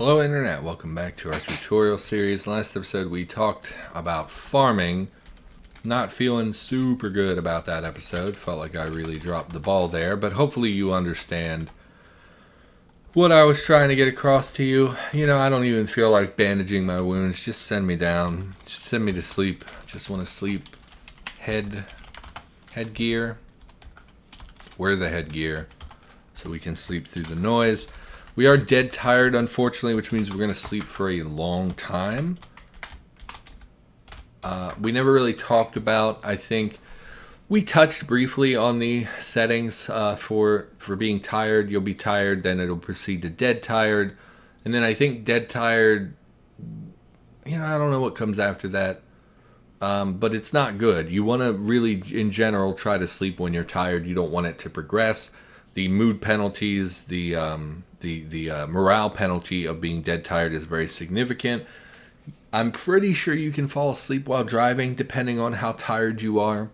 Hello Internet, welcome back to our tutorial series. Last episode we talked about farming. Not feeling super good about that episode. Felt like I really dropped the ball there, but hopefully you understand what I was trying to get across to you. You know, I don't even feel like bandaging my wounds. Just send me down. Just send me to sleep. Just want to sleep. Headgear. Wear the headgear so we can sleep through the noise. We are dead tired, unfortunately, which means we're going to sleep for a long time. We never really talked about, I think, we touched briefly on the settings for being tired. You'll be tired, then it'll proceed to dead tired. And then I think dead tired, you know, I don't know what comes after that. But it's not good. You want to really, in general, try to sleep when you're tired. You don't want it to progress. The mood penalties, the morale penalty of being dead tired is very significant. I'm pretty sure you can fall asleep while driving depending on how tired you are.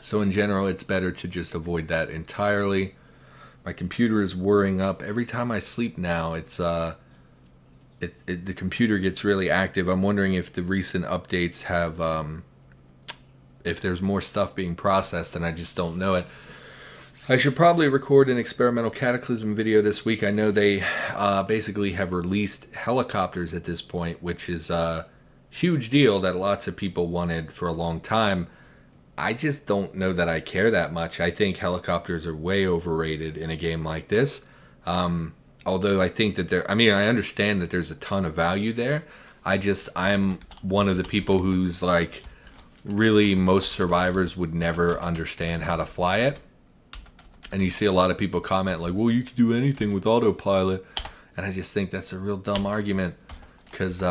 So in general, it's better to just avoid that entirely. My computer is whirring up. Every time I sleep now, it's the computer gets really active. I'm wondering if the recent updates have, if there's more stuff being processed and I just don't know it. I should probably record an experimental cataclysm video this week. I know they basically have released helicopters at this point, which is a huge deal that lots of people wanted for a long time. I just don't know that I care that much. I think helicopters are way overrated in a game like this. Although I think that I mean, I understand that there's a ton of value there. I'm one of the people who's like, really most survivors would never understand how to fly it. And you see a lot of people comment like, well, you can do anything with autopilot. And I just think that's a real dumb argument. Because,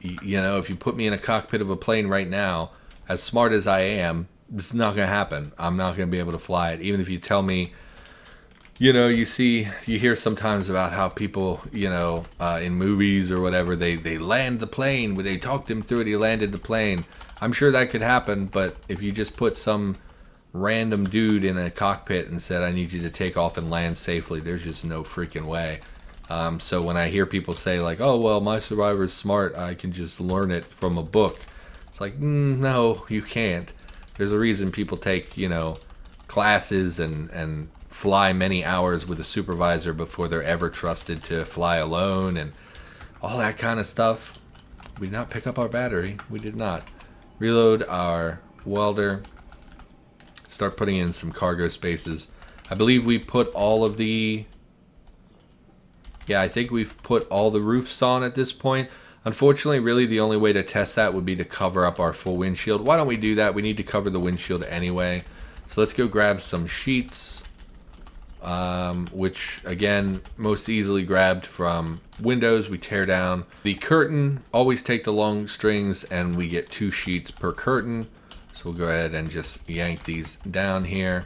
you know, if you put me in a cockpit of a plane right now, as smart as I am, it's not going to happen. I'm not going to be able to fly it. Even if you tell me, you know, you hear sometimes about how people, you know, in movies or whatever, they land the plane. Where they talked him through it, he landed the plane. I'm sure that could happen, but if you just put some random dude in a cockpit and said, I need you to take off and land safely, there's just no freaking way. So when I hear people say like, oh, well, my survivor's smart, I can just learn it from a book. It's like, no, you can't. There's a reason people take, you know, classes and fly many hours with a supervisor before they're ever trusted to fly alone and all that kind of stuff. We did not pick up our battery. We did not. Reload our welder. Start putting in some cargo spaces. I believe we put all of the... Yeah, I think we've put all the roofs on at this point. Unfortunately, really the only way to test that would be to cover up our full windshield. Why don't we do that? We need to cover the windshield anyway. So let's go grab some sheets, which, again, most easily grabbed from windows. We tear down the curtain. Always take the long strings, and we get 2 sheets per curtain. So we'll go ahead and just yank these down here.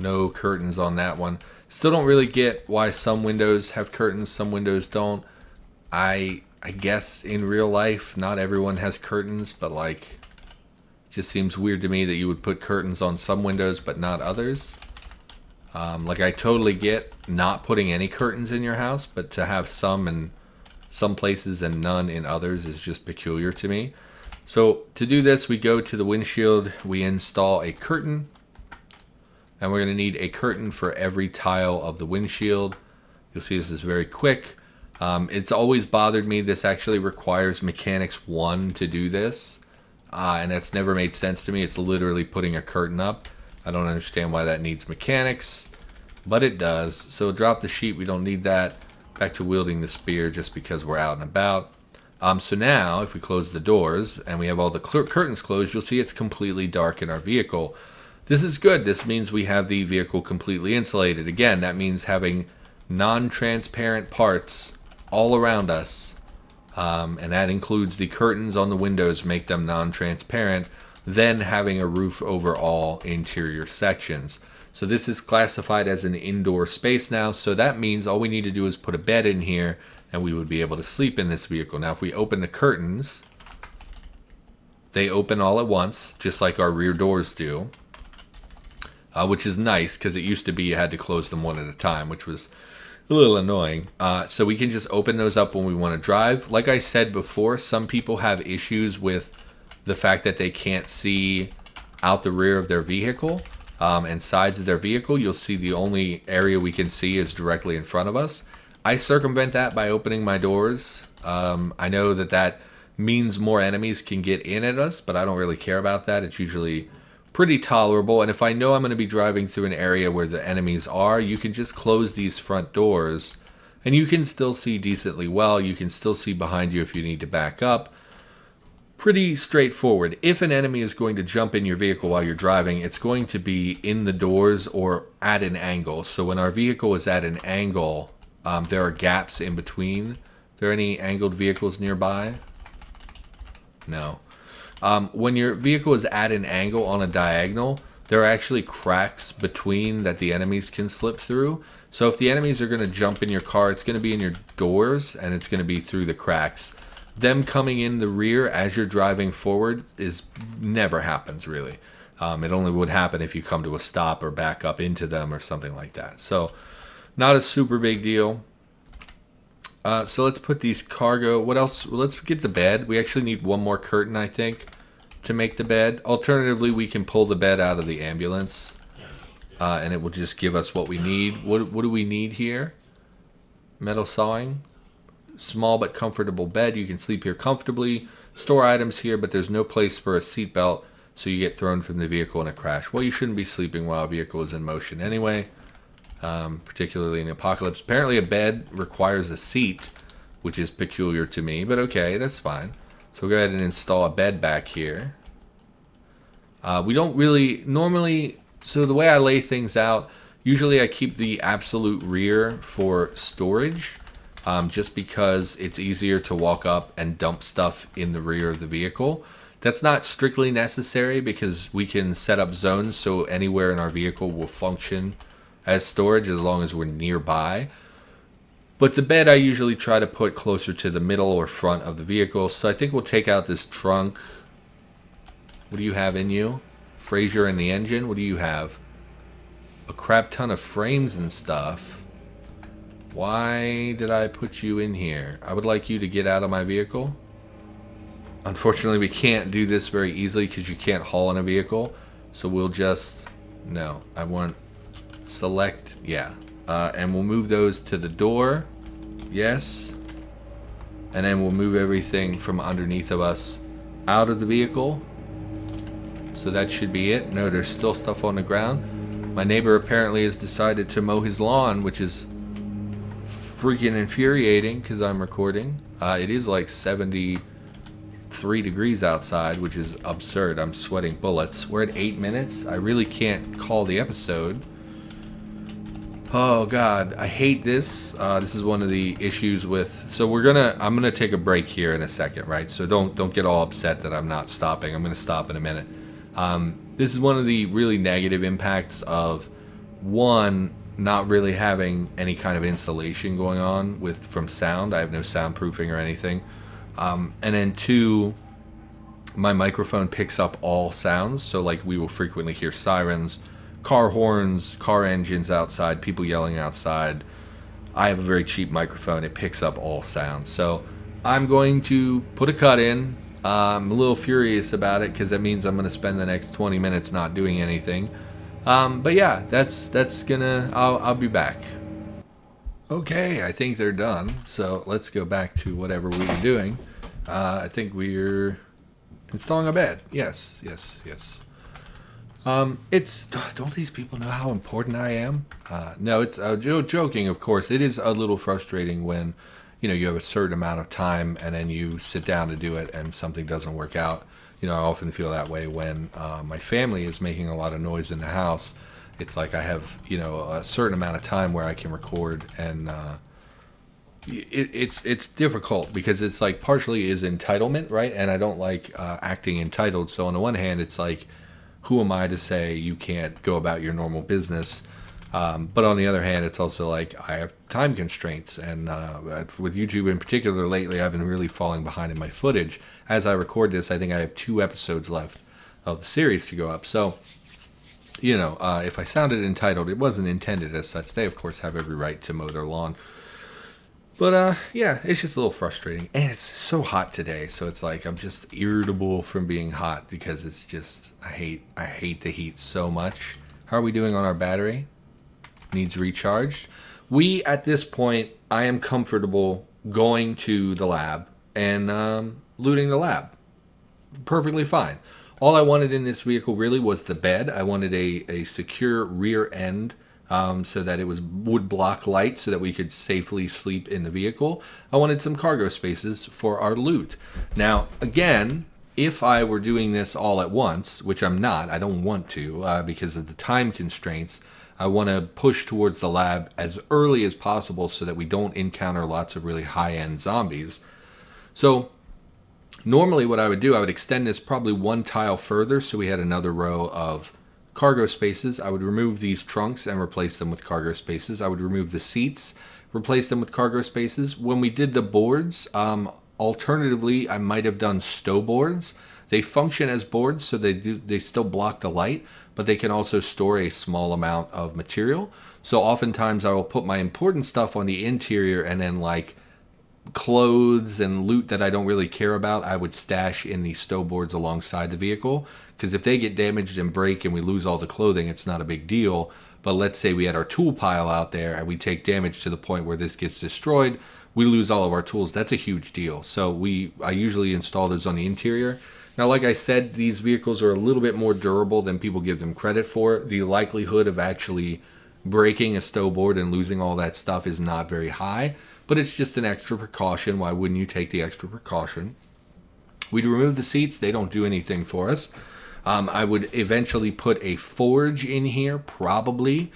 No curtains on that one. Still don't really get why some windows have curtains, some windows don't. I guess in real life, not everyone has curtains, but like, it just seems weird to me that you would put curtains on some windows, but not others. Like I totally get not putting any curtains in your house, but to have some in some places and none in others is just peculiar to me. So to do this, we go to the windshield, we install a curtain, and we're going to need a curtain for every tile of the windshield. You'll see this is very quick. It's always bothered me. This actually requires Mechanics 1 to do this, and that's never made sense to me. It's literally putting a curtain up. I don't understand why that needs mechanics, but it does. So drop the sheet. We don't need that. Back to wielding the spear just because we're out and about. So now, if we close the doors and we have all the curtains closed, you'll see it's completely dark in our vehicle. This is good. This means we have the vehicle completely insulated. Again, that means having non-transparent parts all around us, and that includes the curtains on the windows, make them non-transparent, then having a roof over all interior sections. So this is classified as an indoor space now, so that means all we need to do is put a bed in here, and we would be able to sleep in this vehicle. Now, if we open the curtains, they open all at once, just like our rear doors do, which is nice because it used to be you had to close them one at a time, which was a little annoying. So we can just open those up when we want to drive. Like I said before, some people have issues with the fact that they can't see out the rear of their vehicle and sides of their vehicle. You'll see the only area we can see is directly in front of us. I circumvent that by opening my doors. I know that that means more enemies can get in at us, but I don't really care about that. It's usually pretty tolerable. And if I know I'm going to be driving through an area where the enemies are, you can just close these front doors and you can still see decently well. You can still see behind you if you need to back up. Pretty straightforward. If an enemy is going to jump in your vehicle while you're driving, it's going to be in the doors or at an angle. So when our vehicle is at an angle, there are gaps in between. Are there any angled vehicles nearby? No. When your vehicle is at an angle on a diagonal, there are actually cracks between that the enemies can slip through. So if the enemies are going to jump in your car, it's going to be in your doors and it's going to be through the cracks. Them coming in the rear as you're driving forward is never happens really. It only would happen if you come to a stop or back up into them or something like that. So not a super big deal. So let's put these cargo. What else? Well, let's get the bed. We actually need one more curtain, I think, to make the bed. Alternatively, we can pull the bed out of the ambulance, and it will just give us what we need. What do we need here? Metal sawing. Small but comfortable bed. You can sleep here comfortably. Store items here, but there's no place for a seatbelt, so you get thrown from the vehicle in a crash. Well, you shouldn't be sleeping while a vehicle is in motion anyway. Particularly in the apocalypse. Apparently a bed requires a seat, which is peculiar to me, but okay, that's fine. So we'll go ahead and install a bed back here. We don't really normally, so the way I lay things out, usually I keep the absolute rear for storage, just because it's easier to walk up and dump stuff in the rear of the vehicle. That's not strictly necessary because we can set up zones so anywhere in our vehicle will function as storage as long as we're nearby. But the bed I usually try to put closer to the middle or front of the vehicle. So I think we'll take out this trunk. What do you have in you? Fraser and the engine? What do you have? A crap ton of frames and stuff. Why did I put you in here? I would like you to get out of my vehicle. Unfortunately, we can't do this very easily because you can't haul in a vehicle. So we'll just... No, I want... Select, yeah, and we'll move those to the door, yes, and then we'll move everything from underneath of us out of the vehicle. So that should be it. No, there's still stuff on the ground. My neighbor apparently has decided to mow his lawn, which is freaking infuriating because I'm recording. It is like 73 degrees outside, which is absurd. I'm sweating bullets. We're at 8 minutes. I really can't call the episode. Oh God, I hate this. This is one of the issues with, so I'm gonna take a break here in a second, right? So don't get all upset that I'm not stopping. I'm gonna stop in a minute. This is one of the really negative impacts of one, not really having any kind of insulation going on with from sound. I have no soundproofing or anything. And then two, my microphone picks up all sounds. So like we will frequently hear sirens, car horns, car engines outside, people yelling outside. I have a very cheap microphone. It picks up all sounds. So I'm going to put a cut in. I'm a little furious about it because that means I'm going to spend the next 20 minutes not doing anything. But yeah, that's gonna, I'll be back. Okay, I think they're done. So let's go back to whatever we were doing. I think we're installing a bed. Yes, yes, yes. Don't these people know how important I am? No, it's joking, of course. It is a little frustrating when, you know, you have a certain amount of time and then you sit down to do it and something doesn't work out. You know, I often feel that way when my family is making a lot of noise in the house. It's like I have, you know, a certain amount of time where I can record, and it's difficult because it's like partially is entitlement, right? And I don't like acting entitled. So on the one hand, it's like, who am I to say you can't go about your normal business? But on the other hand, it's also like I have time constraints. And with YouTube in particular, lately, I've been really falling behind in my footage. As I record this, I think I have 2 episodes left of the series to go up. So you know, if I sounded entitled, it wasn't intended as such. They, of course, have every right to mow their lawn. But, yeah, it's just a little frustrating. And it's so hot today, so it's like I'm just irritable from being hot because it's just, I hate the heat so much. How are we doing on our battery? Needs recharged. We, at this point, I am comfortable going to the lab and looting the lab. Perfectly fine. All I wanted in this vehicle really was the bed. I wanted a secure rear end so that it would block light so that we could safely sleep in the vehicle. I wanted some cargo spaces for our loot. Now, again, if I were doing this all at once, which I'm not, I don't want to because of the time constraints, I want to push towards the lab as early as possible so that we don't encounter lots of really high-end zombies. So normally what I would do, I would extend this probably one tile further so we had another row of cargo spaces. I would remove these trunks and replace them with cargo spaces. I would remove the seats, replace them with cargo spaces. When we did the boards, alternatively, I might have done stow boards. They function as boards, so they still block the light, but they can also store a small amount of material. So oftentimes I will put my important stuff on the interior and then like clothes and loot that I don't really care about, I would stash in the stow boards alongside the vehicle, because if they get damaged and break and we lose all the clothing, it's not a big deal. But let's say we had our tool pile out there and we take damage to the point where this gets destroyed, we lose all of our tools. That's a huge deal. So I usually install those on the interior. Now, like I said, these vehicles are a little bit more durable than people give them credit for. The likelihood of actually breaking a stow board and losing all that stuff is not very high. But it's just an extra precaution. Why wouldn't you take the extra precaution? We'd remove the seats. They don't do anything for us. I would eventually put a forge in here, probably.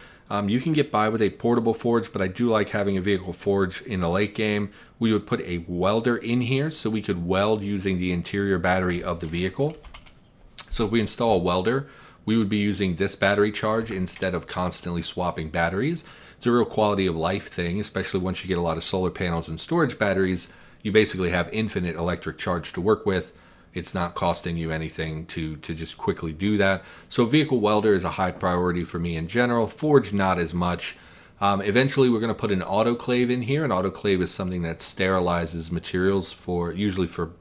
You can get by with a portable forge, but I do like having a vehicle forge in the late game. We would put a welder in here so we could weld using the interior battery of the vehicle. So if we install a welder, we would be using this battery charge instead of constantly swapping batteries. It's a real quality of life thing, especially once you get a lot of solar panels and storage batteries. You basically have infinite electric charge to work with. It's not costing you anything to just quickly do that. So vehicle welder is a high priority for me in general. Forge, not as much. Eventually, we're going to put an autoclave in here. An autoclave is something that sterilizes materials for usually for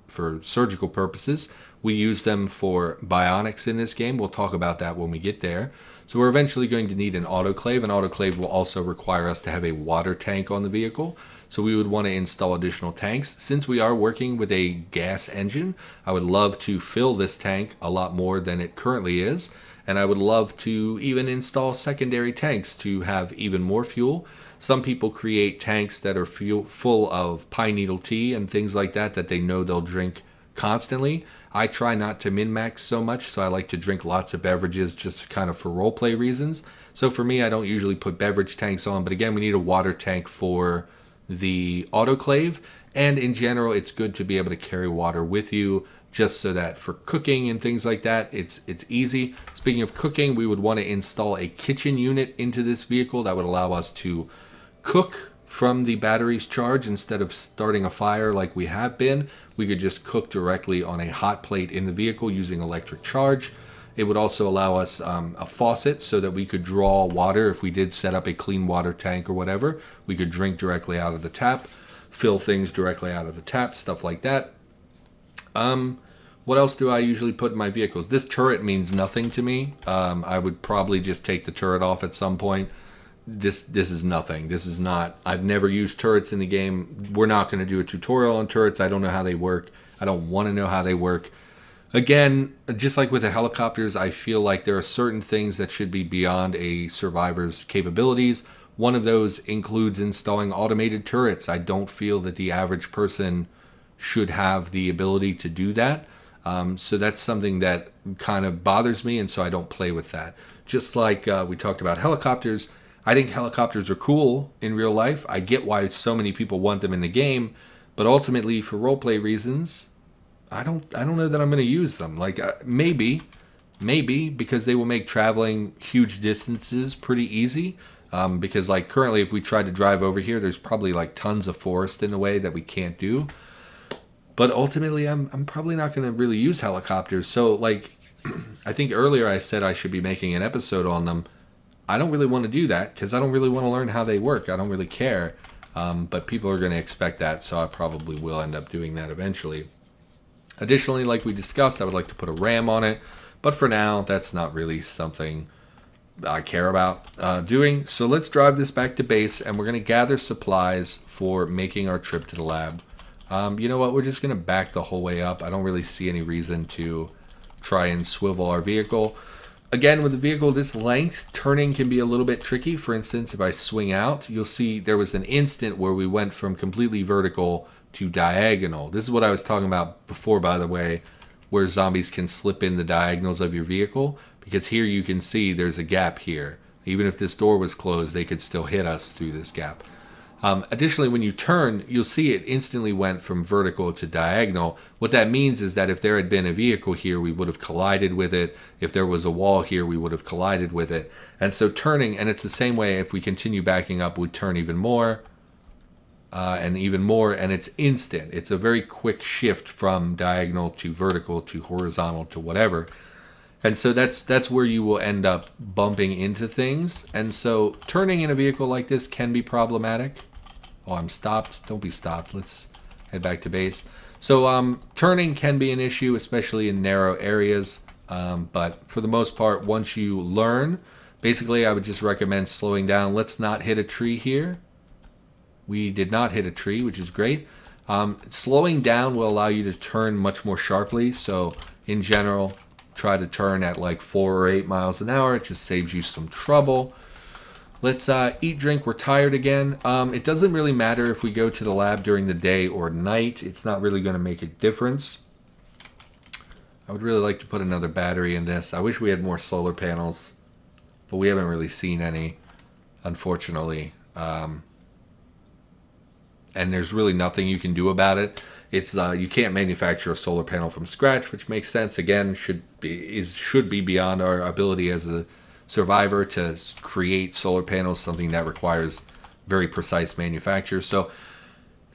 surgical purposes. We use them for bionics in this game. We'll talk about that when we get there. So we're eventually going to need an autoclave. An autoclave will also require us to have a water tank on the vehicle. So we would want to install additional tanks. Since we are working with a gas engine, I would love to fill this tank a lot more than it currently is. And I would love to even install secondary tanks to have even more fuel. Some people create tanks that are full of pine needle tea and things like that that they know they'll drink constantly. I try not to min-max so much, so I like to drink lots of beverages just kind of for roleplay reasons. So for me, I don't usually put beverage tanks on, but again, we need a water tank for the autoclave. And in general, it's good to be able to carry water with you just so that for cooking and things like that, it's easy. Speaking of cooking, we would want to install a kitchen unit into this vehicle that would allow us to cook from the battery's charge instead of starting a fire like we have been. We could just cook directly on a hot plate in the vehicle using electric charge. It would also allow us a faucet so that we could draw water. If we did set up a clean water tank or whatever, we could drink directly out of the tap, fill things directly out of the tap, stuff like that. What else do I usually put in my vehicles? This turret means nothing to me. I would probably just take the turret off at some point. This is nothing. This is not, I've never used turrets in the game. We're not going to do a tutorial on turrets. I don't know how they work. I don't want to know how they work. Again, just like with the helicopters, I feel like there are certain things that should be beyond a survivor's capabilities. One of those includes installing automated turrets. I don't feel that the average person should have the ability to do that. So that's something that kind of bothers me, and so I don't play with that. Just like we talked about helicopters, I think helicopters are cool in real life. I get why so many people want them in the game, but ultimately for roleplay reasons, I don't know that I'm going to use them. Like maybe because they will make traveling huge distances pretty easy. Because like currently, if we try to drive over here, there's probably like tons of forest in a way that we can't do. But ultimately, I'm probably not going to really use helicopters. So like I think earlier I said I should be making an episode on them. I don't really want to do that because I don't really want to learn how they work. I don't really care. But people are going to expect that, so I probably will end up doing that eventually. Additionally, like we discussed, I would like to put a RAM on it. But for now, that's not really something I care about doing. So let's drive this back to base, and we're going to gather supplies for making our trip to the lab. You know what? We're just going to back the whole way up. I don't really see any reason to try and swivel our vehicle. Again, with a vehicle this length, turning can be a little bit tricky. For instance, if I swing out, you'll see there was an instant where we went from completely vertical to diagonal. This is what I was talking about before, by the way, where zombies can slip in the diagonals of your vehicle, because here you can see there's a gap here. Even if this door was closed, they could still hit us through this gap. Additionally, when you turn, you'll see it instantly went from vertical to diagonal. What that means is that if there had been a vehicle here, we would have collided with it. If there was a wall here, we would have collided with it. And so turning, and it's the same way if we continue backing up, we turn even more and even more, and it's instant. It's a very quick shift from diagonal to vertical to horizontal to whatever. And so that's where you will end up bumping into things. And so turning in a vehicle like this can be problematic. Oh, I'm stopped. Don't be stopped. Let's head back to base. So turning can be an issue, especially in narrow areas. But for the most part, once you learn, basically I would just recommend slowing down. Let's not hit a tree here. We did not hit a tree, which is great. Slowing down will allow you to turn much more sharply. So in general, try to turn at like 4 or 8 miles an hour. It just saves you some trouble. Let's eat, drink. We're tired again. It doesn't really matter if we go to the lab during the day or night. It's not really going to make a difference. I would really like to put another battery in this. I wish we had more solar panels, but we haven't really seen any, unfortunately. And there's really nothing you can do about it. It's you can't manufacture a solar panel from scratch, which makes sense. Again, should be beyond our ability as a survivor to create solar panels, something that requires very precise manufacture. So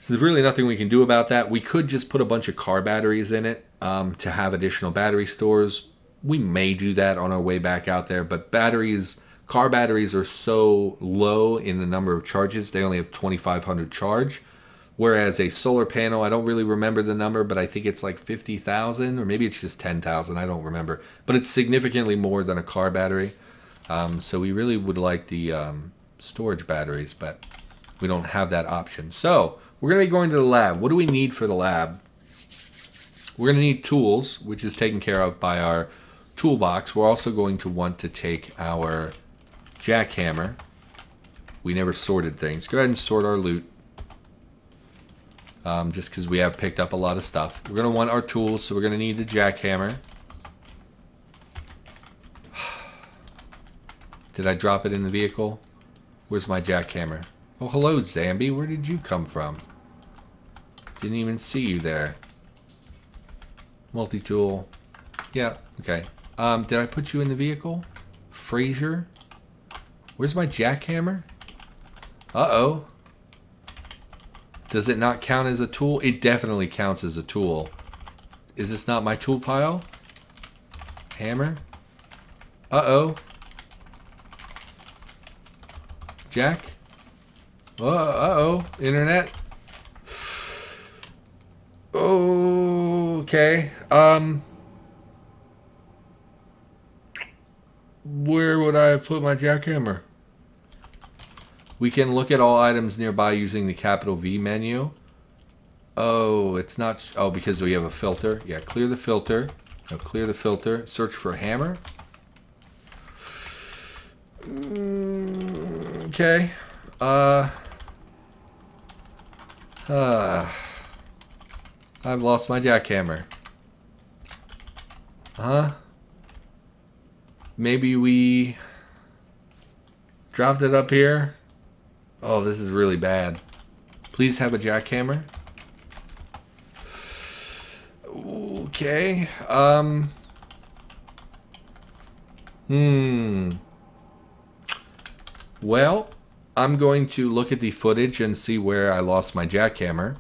there's really nothing we can do about that. We could just put a bunch of car batteries in it to have additional battery stores. We may do that on our way back out there, but batteries, car batteries are so low in the number of charges. They only have 2,500 charge. Whereas a solar panel, I don't really remember the number, but I think it's like 50,000, or maybe it's just 10,000. I don't remember. But it's significantly more than a car battery. So we really would like the storage batteries, but we don't have that option. So we're going to be going to the lab. What do we need for the lab? We're going to need tools, which is taken care of by our toolbox. We're also going to want to take our jackhammer. We never sorted things. Go ahead and sort our loot. Just because we have picked up a lot of stuff. We're going to want our tools, so we're going to need the jackhammer. Did I drop it in the vehicle? Where's my jackhammer? Oh, hello, Zambi. Where did you come from? Didn't even see you there. Multi-tool. Yeah, okay. Did I put you in the vehicle? Fraser? Where's my jackhammer? Uh-oh. Does it not count as a tool? It definitely counts as a tool. Is this not my tool pile? Hammer? Uh-oh. Jack? Uh-oh. Internet? Okay. Where would I put my jackhammer? We can look at all items nearby using the capital V menu. Oh, it's not... Oh, because we have a filter. Yeah, clear the filter. No, clear the filter. Search for hammer. Okay. I've lost my jackhammer. Huh? Maybe we dropped it up here. Oh, this is really bad. Please have a jackhammer. Okay. Well, I'm going to look at the footage and see where I lost my jackhammer,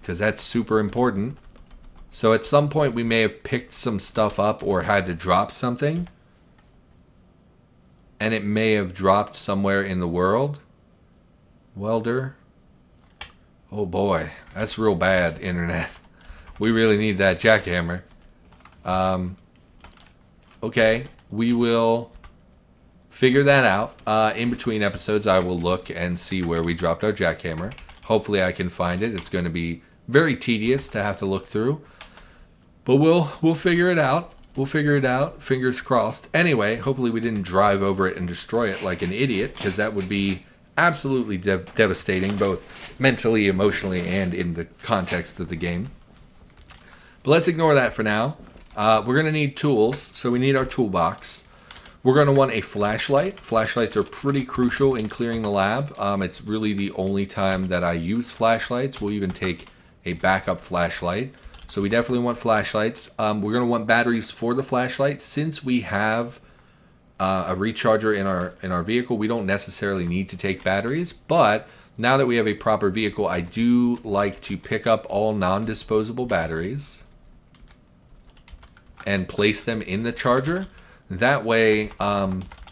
because that's super important. So at some point we may have picked some stuff up or had to drop something, and it may have dropped somewhere in the world. Welder. Oh boy, that's real bad, internet. We really need that jackhammer. Okay, we will figure that out. In between episodes, I will look and see where we dropped our jackhammer. Hopefully I can find it. It's going to be very tedious to have to look through. But we'll figure it out. We'll figure it out. Fingers crossed. Anyway, hopefully we didn't drive over it and destroy it like an idiot, because that would be absolutely devastating, both mentally, emotionally, and in the context of the game. But let's ignore that for now. We're going to need tools, so we need our toolbox. We're going to want a flashlight. Flashlights are pretty crucial in clearing the lab. It's really the only time that I use flashlights. We'll even take a backup flashlight. So we definitely want flashlights. We're going to want batteries for the flashlight. Since we have a recharger in our vehicle, we don't necessarily need to take batteries. But now that we have a proper vehicle, I do like to pick up all non-disposable batteries and place them in the charger. That way,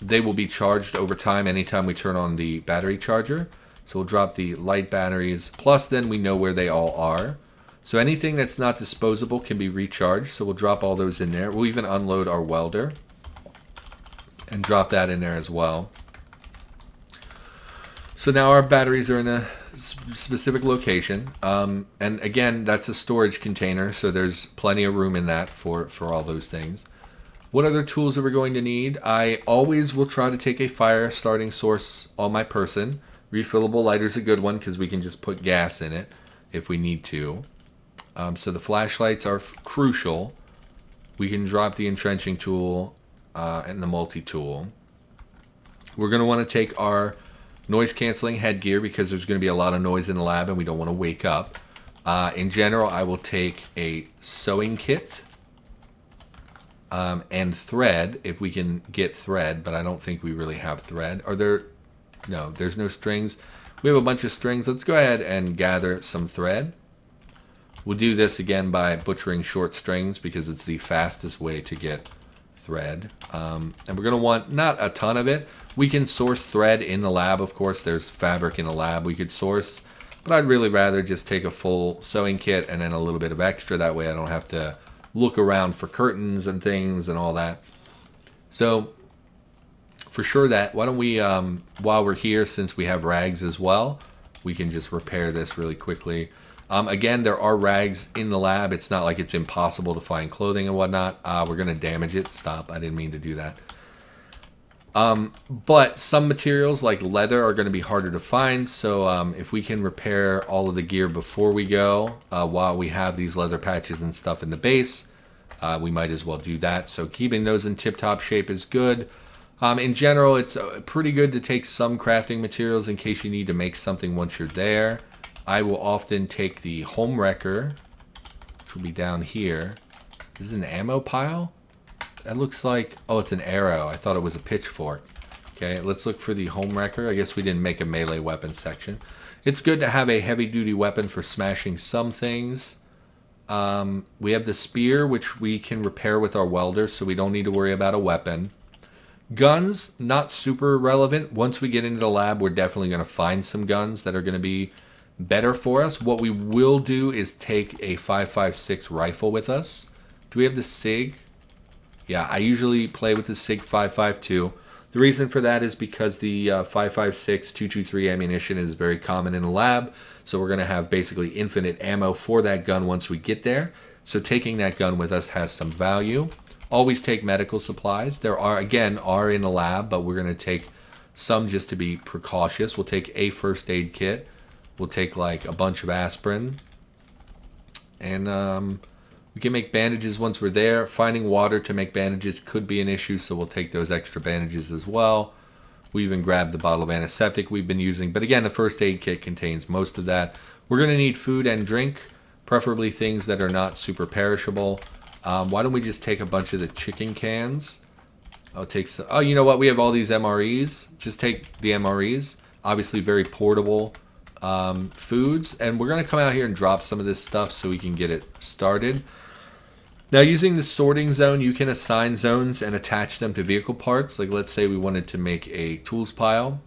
they will be charged over time anytime we turn on the battery charger. So we'll drop the light batteries, plus then we know where they all are. So anything that's not disposable can be recharged, so we'll drop all those in there. We'll even unload our welder and drop that in there as well. So now our batteries are in a specific location. And again, that's a storage container, so there's plenty of room in that for all those things. What other tools are we going to need? I always will try to take a fire starting source on my person. Refillable lighter is a good one because we can just put gas in it if we need to. So the flashlights are crucial. We can drop the entrenching tool and the multi-tool. We're going to want to take our noise canceling headgear because there's going to be a lot of noise in the lab and we don't want to wake up. In general, I will take a sewing kit and thread if we can get thread, but I don't think we really have thread. Are there? No, there's no strings. We have a bunch of strings. Let's go ahead and gather some thread. We'll do this again by butchering short strings because it's the fastest way to get thread. And we're going to want not a ton of it. We can source thread in the lab, of course. There's fabric in the lab we could source, but I'd really rather just take a full sewing kit and then a little bit of extra. That way I don't have to look around for curtains and things and all that. So for sure that, why don't we, while we're here, since we have rags as well, we can just repair this really quickly. Again, there are rags in the lab. It's not like it's impossible to find clothing and whatnot. We're going to damage it. Stop. I didn't mean to do that. But some materials like leather are going to be harder to find. So if we can repair all of the gear before we go, while we have these leather patches and stuff in the base, we might as well do that. So keeping those in tip-top shape is good. In general, it's pretty good to take some crafting materials in case you need to make something once you're there. I will often take the home wrecker, which will be down here. This is an ammo pile? That looks like, oh, it's an arrow. I thought it was a pitchfork. Okay, let's look for the home wrecker. I guess we didn't make a melee weapon section. It's good to have a heavy-duty weapon for smashing some things. We have the spear, which we can repair with our welder, so we don't need to worry about a weapon. Guns, not super relevant. Once we get into the lab, we're definitely going to find some guns that are going to be better for us. What we will do is take a 5.56 rifle with us. Do we have the SIG? Yeah, I usually play with the SIG 5.52. The reason for that is because the 5.56 223 ammunition is very common in the lab, so we're going to have basically infinite ammo for that gun once we get there. So taking that gun with us has some value. Always take medical supplies. There are, again, are in the lab, but we're going to take some just to be precautious. We'll take a first aid kit. We'll take like a bunch of aspirin. And we can make bandages once we're there. Finding water to make bandages could be an issue, so we'll take those extra bandages as well. We even grabbed the bottle of antiseptic we've been using. But again, the first aid kit contains most of that. We're going to need food and drink, preferably things that are not super perishable. Why don't we just take a bunch of the chicken cans? I'll take some. Oh, you know what? We have all these MREs. Just take the MREs. Obviously very portable. Foods, and we're going to come out here and drop some of this stuff so we can get it started. Now, using the sorting zone, you can assign zones and attach them to vehicle parts. Like, let's say we wanted to make a tools pile.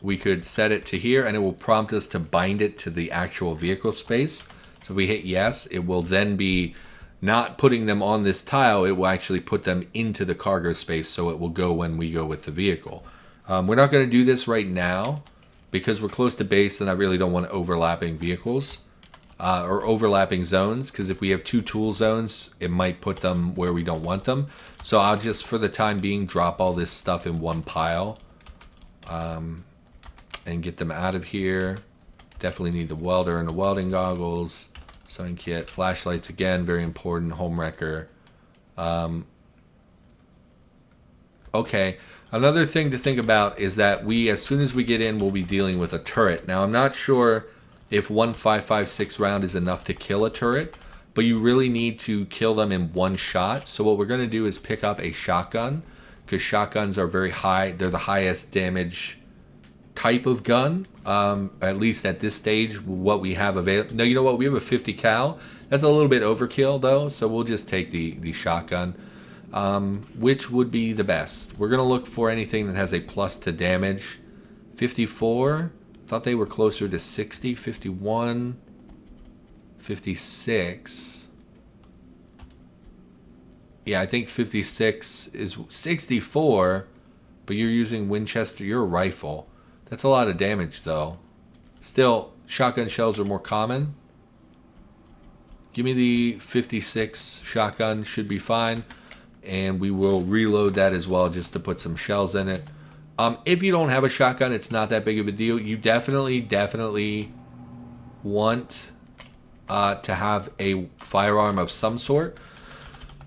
We could set it to here, and it will prompt us to bind it to the actual vehicle space. So if we hit yes, it will then be not putting them on this tile. It will actually put them into the cargo space, so it will go when we go with the vehicle. We're not going to do this right now because we're close to base, and I really don't want overlapping vehicles or overlapping zones, because if we have two tool zones, it might put them where we don't want them. So I'll just, for the time being, drop all this stuff in one pile and get them out of here. Definitely need the welder and the welding goggles, sewing kit, flashlights, again, very important, home wrecker. Okay, another thing to think about is that we, as soon as we get in, we'll be dealing with a turret. Now, I'm not sure if 1.556 round is enough to kill a turret, but you really need to kill them in one shot. So what we're gonna do is pick up a shotgun, because shotguns are very high. They're the highest damage type of gun, at least at this stage, what we have available. No, you know what? We have a 50 cal. That's a little bit overkill, though, so we'll just take the shotgun, which would be the best. We're going to look for anything that has a plus to damage. 54. I thought they were closer to 60. 51. 56. Yeah, I think 56 is 64, but you're using Winchester. You're a rifle. That's a lot of damage, though. Still, shotgun shells are more common. Give me the 56 shotgun, should be fine. And we will reload that as well, just to put some shells in it. If you don't have a shotgun, it's not that big of a deal. You definitely want to have a firearm of some sort.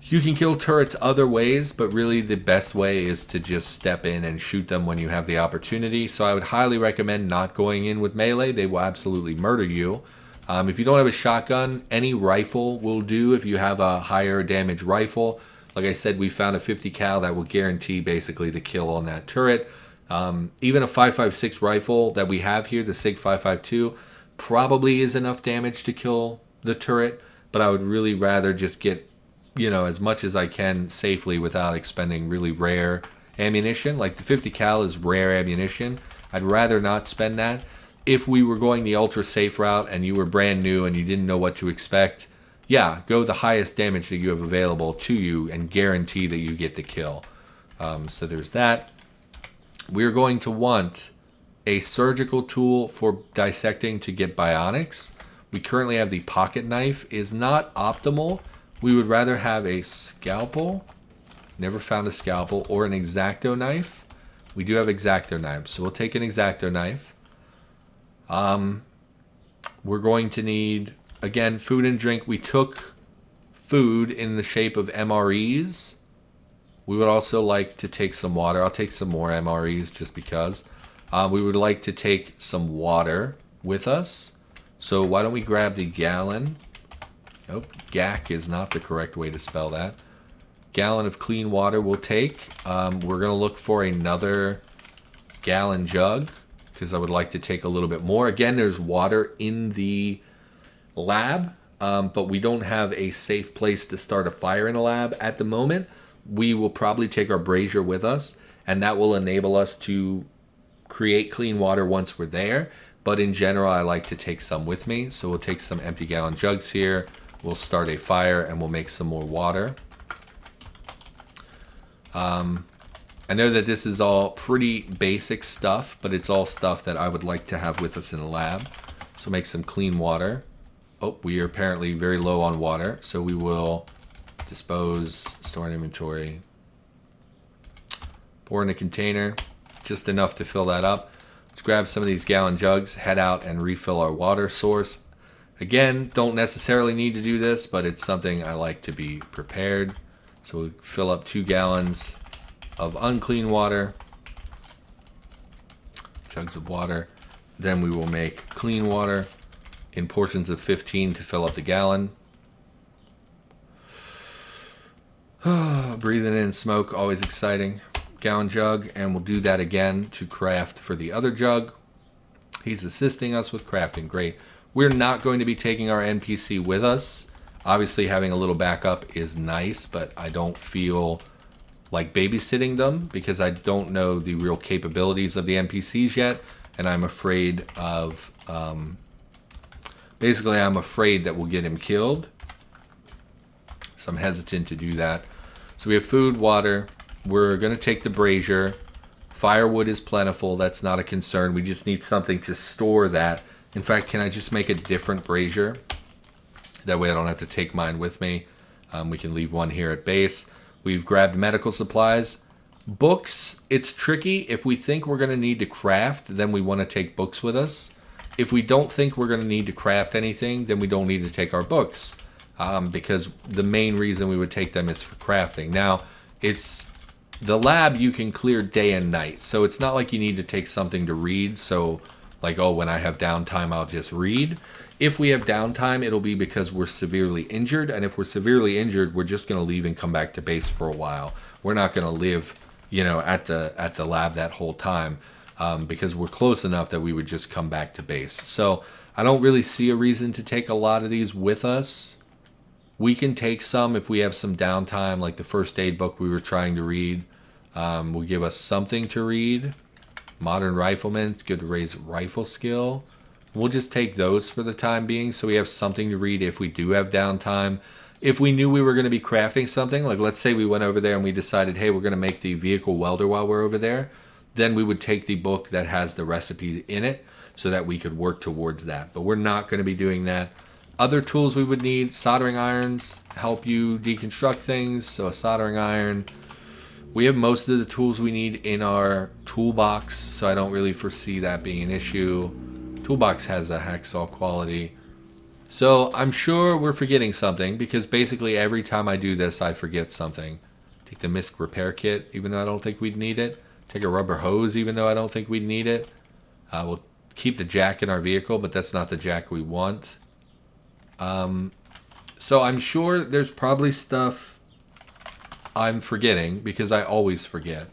You can kill turrets other ways, but really the best way is to just step in and shoot them when you have the opportunity. So I would highly recommend not going in with melee. They will absolutely murder you. If you don't have a shotgun, any rifle will do if you have a higher damage rifle. Like I said, we found a 50 cal that will guarantee basically the kill on that turret. Even a 5.56 rifle that we have here, the SIG 5.52, probably is enough damage to kill the turret, but I would really rather just get, you know, as much as I can safely without expending really rare ammunition. Like the 50 cal is rare ammunition. I'd rather not spend that. If we were going the ultra safe route and you were brand new and you didn't know what to expect, yeah, go the highest damage that you have available to you and guarantee that you get the kill. So there's that. We're going to want a surgical tool for dissecting to get bionics. We currently have the pocket knife. Is not optimal. We would rather have a scalpel. Never found a scalpel, or an X-Acto knife. We do have X-Acto knives, so we'll take an X-Acto knife. We're going to need, again, food and drink. We took food in the shape of MREs. We would also like to take some water. I'll take some more MREs just because. We would like to take some water with us. So why don't we grab the gallon? Nope, GAC is not the correct way to spell that. Gallon of clean water we'll take. We're going to look for another gallon jug because I would like to take a little bit more. Again, there's water in the lab, but we don't have a safe place to start a fire in a lab at the moment. We will probably take our brazier with us, and that will enable us to create clean water once we're there. But in general, I like to take some with me. So we'll take some empty gallon jugs here. We'll start a fire and we'll make some more water. I know that this is all pretty basic stuff, but it's all stuff that I would like to have with us in a lab. So make some clean water. Oh, we are apparently very low on water. So we will dispose, store in inventory, pour in a container, just enough to fill that up. Let's grab some of these gallon jugs, head out and refill our water source. Again, don't necessarily need to do this, but it's something I like to be prepared. So we fill up 2 gallons of unclean water, jugs of water. Then we will make clean water in portions of 15 to fill up the gallon. Breathing in smoke, always exciting. Gallon jug, and we'll do that again to craft for the other jug. He's assisting us with crafting. Great. We're not going to be taking our NPC with us. Obviously, having a little backup is nice, but I don't feel like babysitting them because I don't know the real capabilities of the NPCs yet, and I'm afraid of... basically, I'm afraid that we'll get him killed, so I'm hesitant to do that. So we have food, water. We're going to take the brazier. Firewood is plentiful. That's not a concern. We just need something to store that. In fact, can I just make a different brazier? That way I don't have to take mine with me. We can leave one here at base. We've grabbed medical supplies. Books, it's tricky. If we think we're going to need to craft, then we want to take books with us. If we don't think we're going to need to craft anything, then we don't need to take our books. Because the main reason we would take them is for crafting. Now, it's the lab you can clear day and night. So it's not like you need to take something to read. So like, oh, when I have downtime, I'll just read. If we have downtime, it'll be because we're severely injured. And if we're severely injured, we're just going to leave and come back to base for a while. We're not going to live, you know, at the lab that whole time because we're close enough that we would just come back to base. So I don't really see a reason to take a lot of these with us. We can take some if we have some downtime, like the first aid book we were trying to read will give us something to read. Modern Rifleman, it's good to raise rifle skill. We'll just take those for the time being so we have something to read if we do have downtime. If we knew we were going to be crafting something, like let's say we went over there and we decided, hey, we're going to make the vehicle welder while we're over there, then we would take the book that has the recipe in it so that we could work towards that. But we're not going to be doing that. Other tools we would need, soldering irons help you deconstruct things, so a soldering iron. We have most of the tools we need in our toolbox, so I don't really foresee that being an issue. Toolbox has a hacksaw quality. So I'm sure we're forgetting something because basically every time I do this, I forget something. Take the misc repair kit, even though I don't think we'd need it. Take a rubber hose, even though I don't think we'd need it. We'll keep the jack in our vehicle, but that's not the jack we want. So I'm sure there's probably stuff I'm forgetting because I always forget,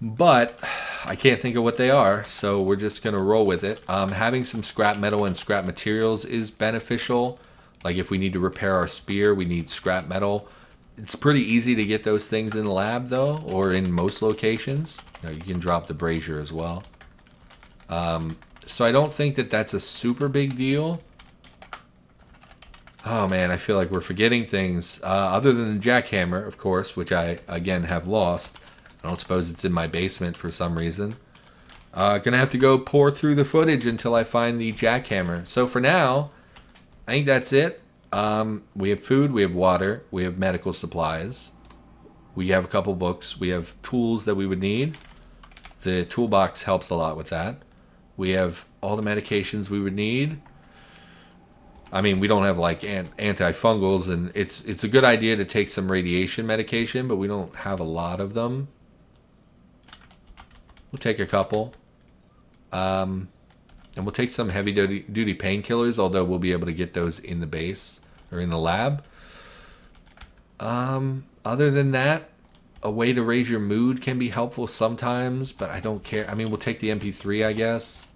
but I can't think of what they are. So we're just going to roll with it. Having some scrap metal and scrap materials is beneficial. Like if we need to repair our spear, we need scrap metal. It's pretty easy to get those things in the lab though, or in most locations. Now you can drop the brazier as well. So I don't think that that's a super big deal. Oh man, I feel like we're forgetting things. Other than the jackhammer, of course, which I, again, have lost. I don't suppose it's in my basement for some reason. Gonna have to go pour through the footage until I find the jackhammer. So for now, I think that's it. We have food, we have water, we have medical supplies. We have a couple books. We have tools that we would need. The toolbox helps a lot with that. We have all the medications we would need. I mean, we don't have like antifungals, and it's a good idea to take some radiation medication, but we don't have a lot of them. We'll take a couple. And we'll take some heavy-duty painkillers, although we'll be able to get those in the base or in the lab. Other than that, a way to raise your mood can be helpful sometimes, but I don't care. I mean, we'll take the MP3, I guess.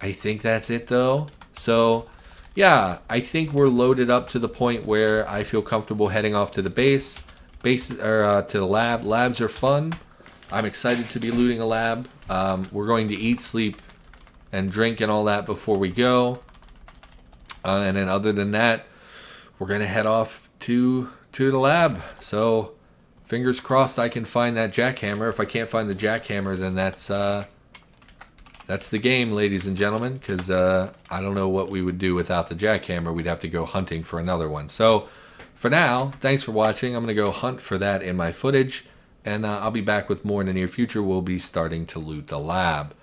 I think that's it, though. So, yeah, I think we're loaded up to the point where I feel comfortable heading off to the base or to the lab. Labs are fun. I'm excited to be looting a lab. We're going to eat, sleep, and drink and all that before we go. And then other than that, we're going to head off to the lab. So, fingers crossed I can find that jackhammer. If I can't find the jackhammer, then that's the game, ladies and gentlemen, because I don't know what we would do without the jackhammer. We'd have to go hunting for another one. So for now, thanks for watching. I'm going to go hunt for that in my footage, and I'll be back with more in the near future. We'll be starting to loot the lab.